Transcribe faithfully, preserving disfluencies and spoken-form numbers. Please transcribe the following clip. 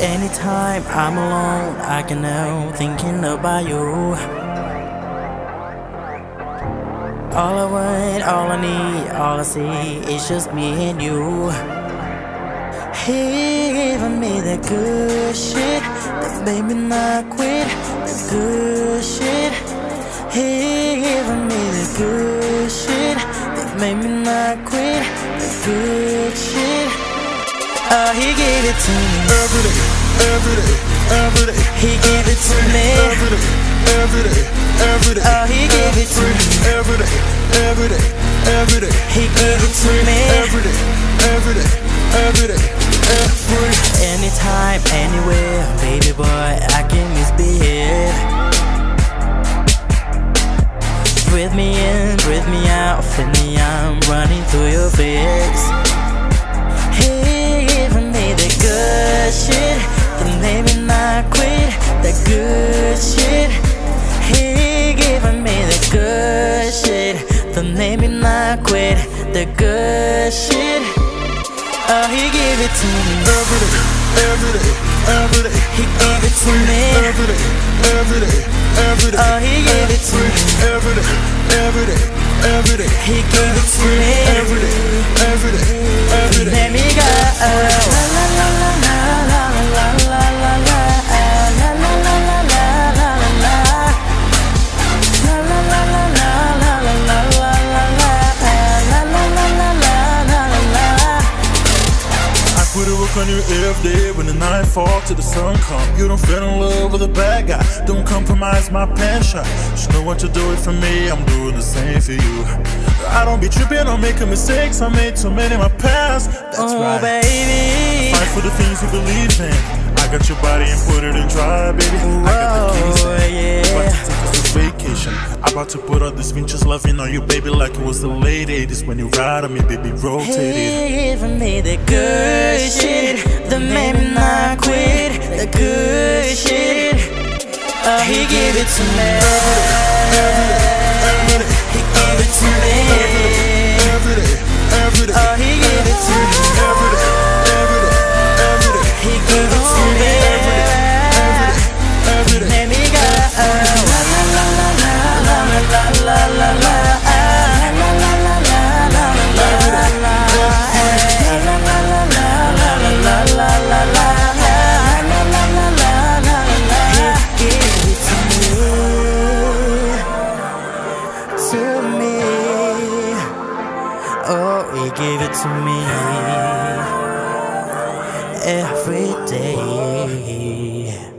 Anytime I'm alone, I can help thinking about you. All I want, all I need, all I see is just me and you. Hey, even me that good shit, that made me not quit. That good shit. Hey, even me that good shit, that made me not quit. That good shit. Oh, he gave it to me every day, every day, every day. He gave it to me every day, every day, every day. Oh, he gave it to me every day, every day, every day. He gave it to me every day, every day, every day, every day. Anytime, anywhere, baby boy, I can just be here. Breathe me in, breathe me out, feel me, I'm running through your face. Good shit, he giving me the good shit, the made me not quit, the good shit. Oh, he gave it to me every day, every day, every day. He gave it to me every day, every day, every day. Oh, he gave it to me every day, every day, every day. He gave it to me every day, every day, every day. Let me go. La la la la la la la la la. On you every day when the night falls to the sun comes. You don't feel in love with a bad guy, don't compromise my passion. You know what to do it for me, I'm doing the same for you. I don't be tripping on making mistakes, I made too many in my past. That's oh, right, baby. Fight for the things you believe in. I got your body and put it in dry, baby. Whoa, I got the keys in. Yeah. I'm about to take us to vacation. I'm about to put all this vintage loving on you, baby, like it was the late eighties when you ride on me, baby, rotate it. Hey, for me, the good shit. The made me not quit, the good shit. Oh, he gave it to me every day, every day. He gave it to me every day, every day. Oh, he gave it to me every day, every day, every day. He gave it to me every day, every day, every day. Let me go. La la la la la la la la la. La la la la la la la la la. La la la la la la la la la la la. He gave it to me, to me. Oh, he gave it to me every day.